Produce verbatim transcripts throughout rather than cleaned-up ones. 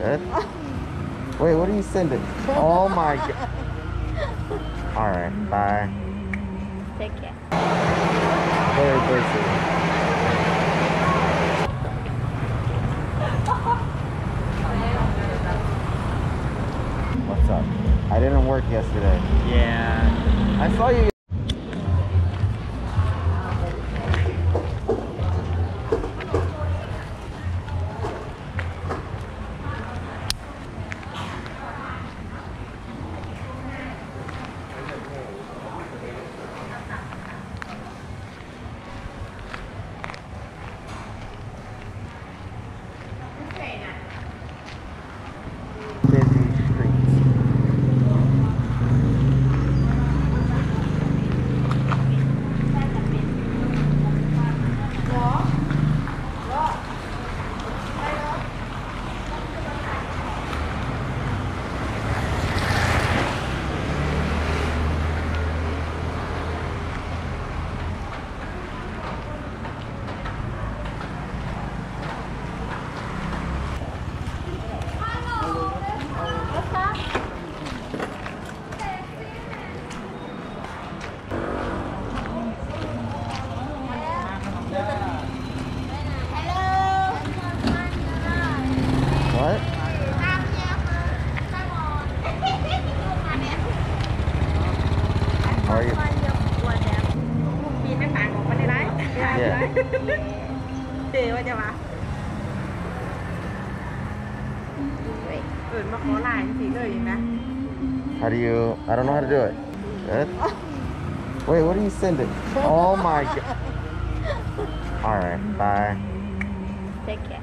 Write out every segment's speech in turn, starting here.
Good? Wait, what are you sending? Oh my god. Alright, bye. Take care. Very busy. What's up? I didn't work yesterday. Yeah. I saw you. How do you, I don't know how to do it. Good? Wait, what are you sending? Oh my god. Alright, bye. Take care.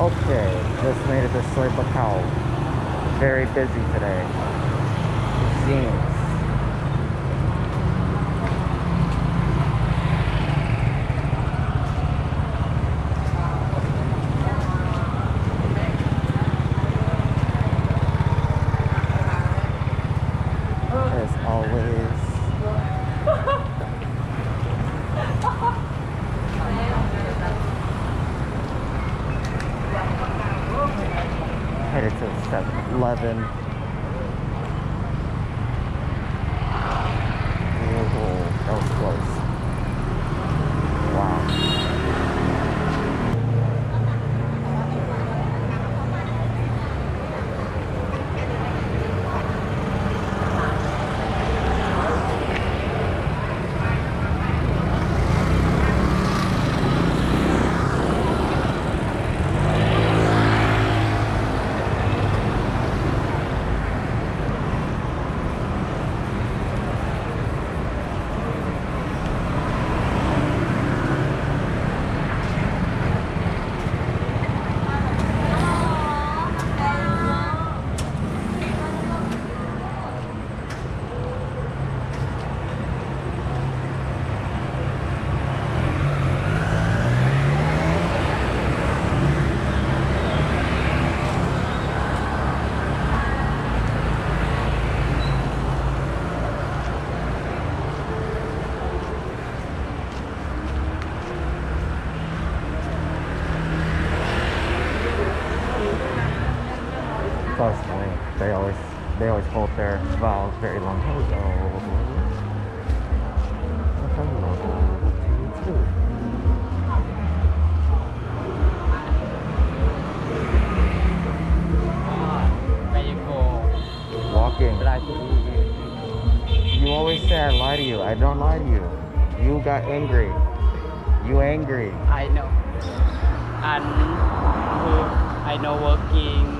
Okay, just made it to Soi Buakhao. Very busy today. It seems. Headed to seven eleven. Oh, that was close. They always, they always hold their vowels very long. Hello. Hello. Walking. You always say I lie to you. I don't lie to you. You got angry. You angry. I know. And I know working.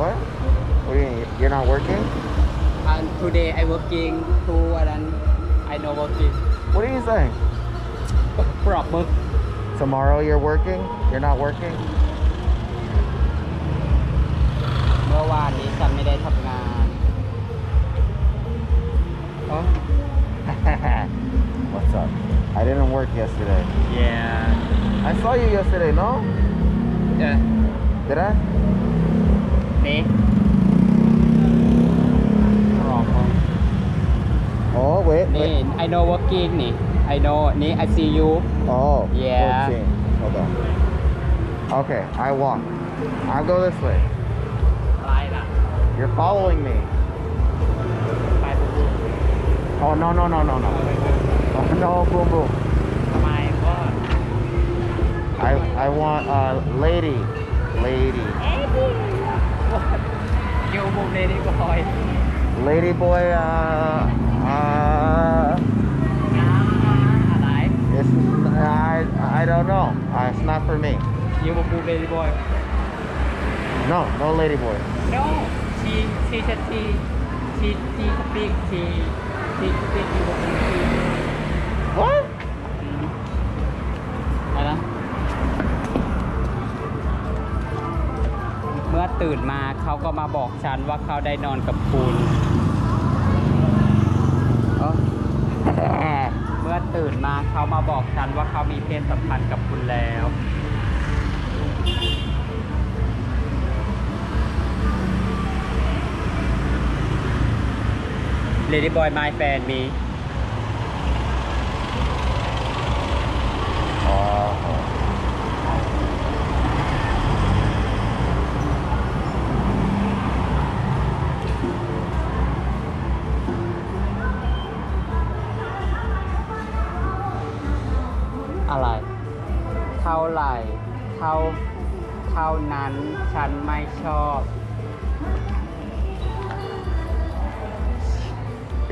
What? What do you mean? You're not working? And today I'm working too, and then I know working. What are you saying? Problem. Tomorrow you're working? You're not working? Huh? What's up? I didn't work yesterday. Yeah. I saw you yesterday, no? Yeah. Did I? Oh wait, wait. I know working. I know. I see you. Oh yeah. fourteen. them. Okay, I walk. I'll go this way. You're following me. Oh, no, no, no, no, no. Oh, no, boom, boom. I, I want a uh, lady. Lady. Yo, lady boy. Lady boy, uh, uh. It's, I, I don't know. Uh, it's not for me. You will do lady boy. No, no lady boy. No. She, she, she, she, she, big, she, she, she, she. What? When I woke up, they told me that they had slept with you. When I woke up, they told me that they had slept with you. Lady boy, my friend, me.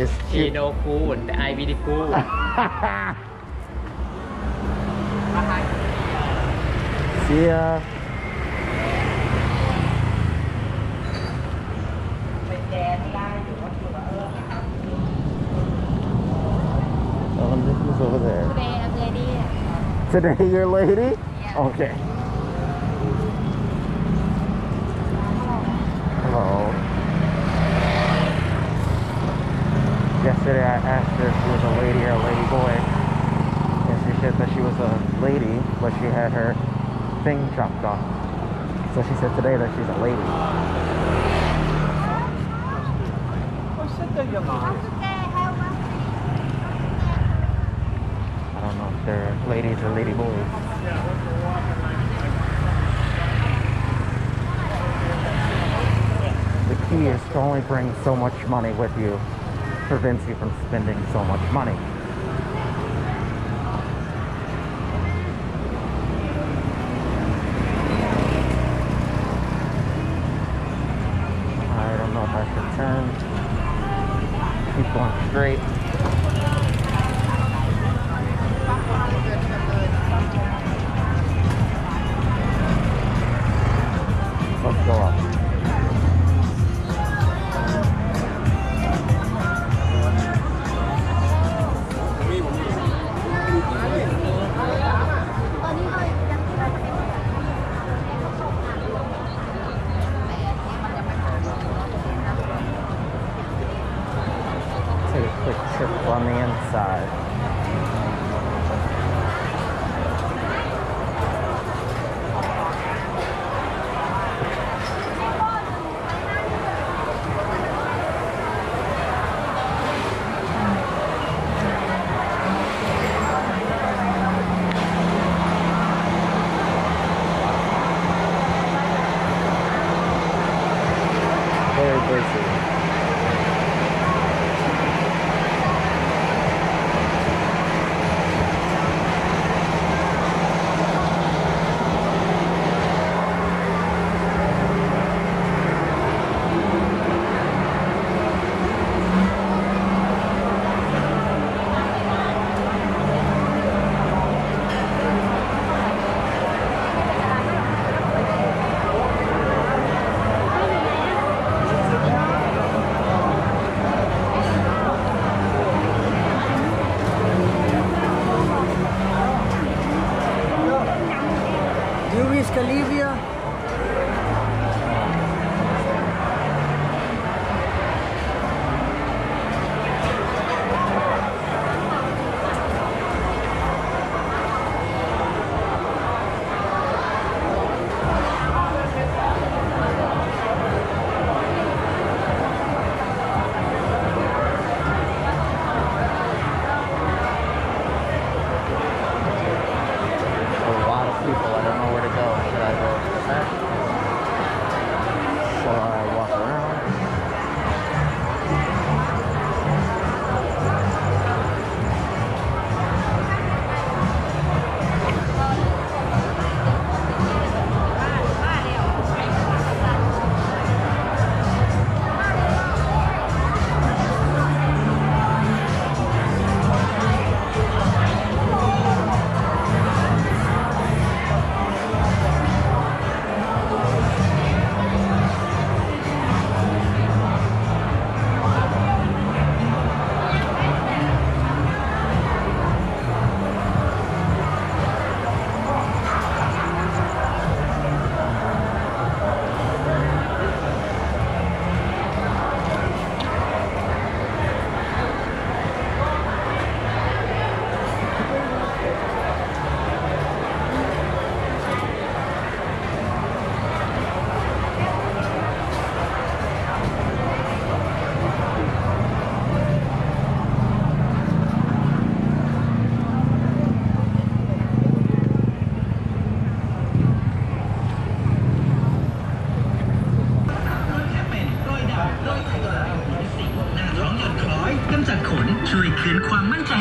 It's she no cool, but I be the cool. See ya. Oh, and this is over there. Today I'm lady. Today you're lady? Yeah. Okay. Yesterday I asked her if she was a lady or a lady boy, and she said that she was a lady, but she had her thing chopped off. So she said today that she's a lady. I don't know if they're ladies or lady boys. The key is to only bring so much money with you. Prevents you from spending so much money. I don't know if I should turn. Keep going straight. Let's go up. On the inside. Very busy.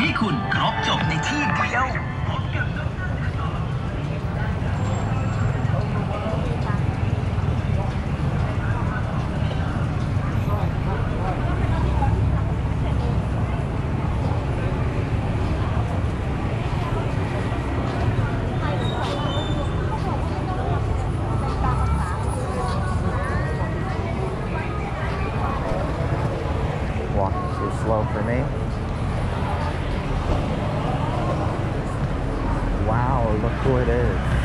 ให้คุณครบจบในที่เดียวSlow for me. Wow, look who it is.